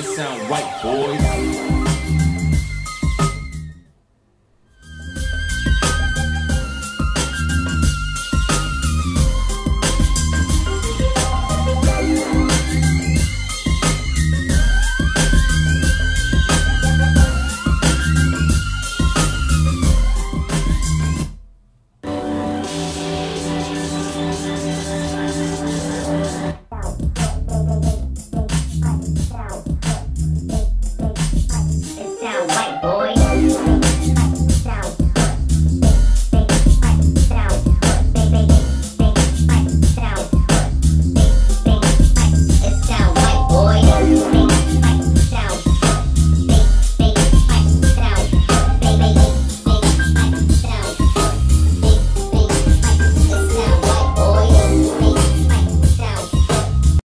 it sound right, boys.